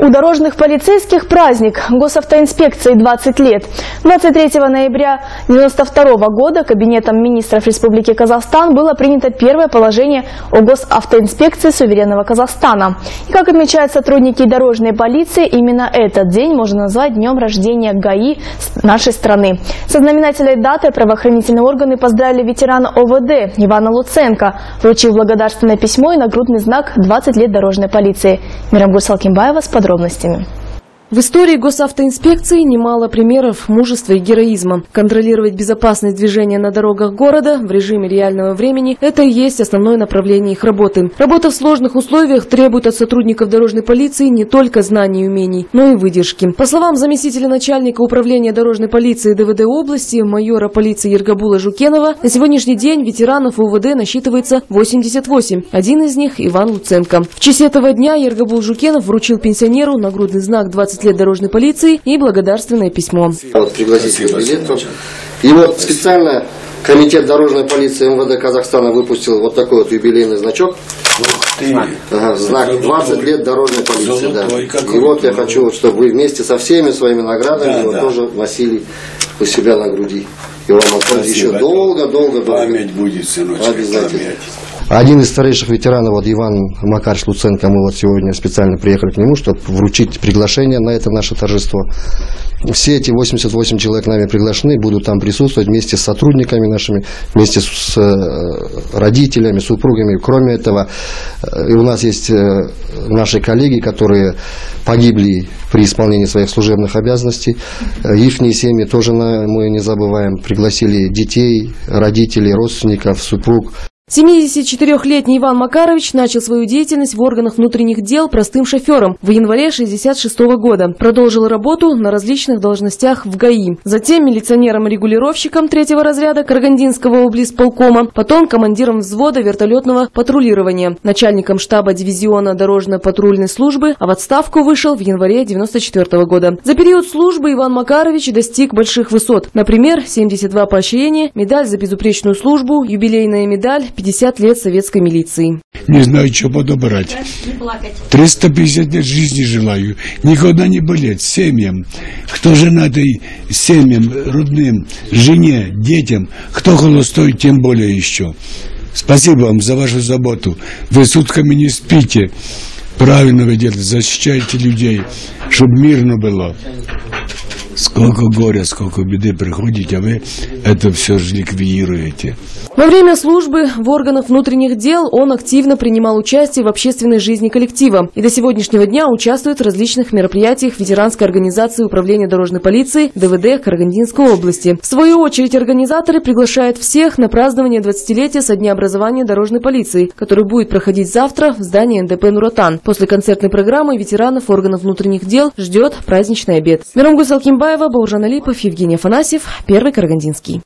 У дорожных полицейских праздник. Госавтоинспекции 20 лет. 23 ноября 1992 года Кабинетом министров Республики Казахстан было принято первое положение о Госавтоинспекции суверенного Казахстана. И как отмечают сотрудники дорожной полиции, именно этот день можно назвать днем рождения ГАИ нашей страны. Со знаменательной датой правоохранительные органы поздравили ветерана ОВД Ивана Луценко, вручив благодарственное письмо и нагрудный знак «20 лет дорожной полиции». Мейрамгуль Салкимбаева с подробностями. В истории Госавтоинспекции немало примеров мужества и героизма. Контролировать безопасность движения на дорогах города в режиме реального времени – это и есть основное направление их работы. Работа в сложных условиях требует от сотрудников дорожной полиции не только знаний и умений, но и выдержки. По словам заместителя начальника управления дорожной полиции ДВД области, майора полиции Ергабула Жукенова, на сегодняшний день ветеранов УВД насчитывается 88. Один из них – Иван Луценко. В честь этого дня Ергабул Жукенов вручил пенсионеру нагрудный знак «20 лет дорожной полиции» и благодарственное письмо. Вот пригласительный билет. И вот специально комитет дорожной полиции МВД Казахстана выпустил вот такой вот юбилейный значок. Ага, знак 20 лет дорожной полиции. Да. И вот я хочу, чтобы вы вместе со всеми своими наградами его тоже носили у себя на груди. И вам еще долго-долго память будет, сыночек, обязательно. Память. Один из старейших ветеранов, вот Иван Макарович Луценко, мы вот сегодня специально приехали к нему, чтобы вручить приглашение на это наше торжество. Все эти 88 человек нами приглашены, будут там присутствовать вместе с сотрудниками нашими, вместе с родителями, супругами. Кроме этого, у нас есть наши коллеги, которые погибли при исполнении своих служебных обязанностей. Их семьи тоже мы не забываем. Пригласили детей, родителей, родственников, супруг. 74-летний Иван Макарович начал свою деятельность в органах внутренних дел простым шофером в январе 1966 года. Продолжил работу на различных должностях в ГАИ. Затем милиционером-регулировщиком 3-го разряда Карагандинского облисполкома, потом командиром взвода вертолетного патрулирования, начальником штаба дивизиона дорожно-патрульной службы, а в отставку вышел в январе 1994 года. За период службы Иван Макарович достиг больших высот. Например, 72 поощрения, медаль за безупречную службу, юбилейная медаль, 50 лет советской милиции. Не знаю, что подобрать. 350 лет жизни желаю. Никогда не болеть. Семьям. Кто женатый, семьям, родным, жене, детям. Кто холостой, тем более еще. Спасибо вам за вашу заботу. Вы сутками не спите. Правильно вы делаете. Защищайте людей, чтобы мирно было. Сколько горя, сколько беды приходит, а вы это все же ликвидируете. Во время службы в органах внутренних дел он активно принимал участие в общественной жизни коллектива и до сегодняшнего дня участвует в различных мероприятиях ветеранской организации управления дорожной полиции ДВД Карагандинской области. В свою очередь организаторы приглашают всех на празднование 20-летия со дня образования дорожной полиции, который будет проходить завтра в здании НДП «Нуротан». После концертной программы ветеранов органов внутренних дел ждет праздничный обед. Мейрамгуль Салкимбаева, Бауржан Алипов, Евгений Афанасьев, Первый Карагандинский.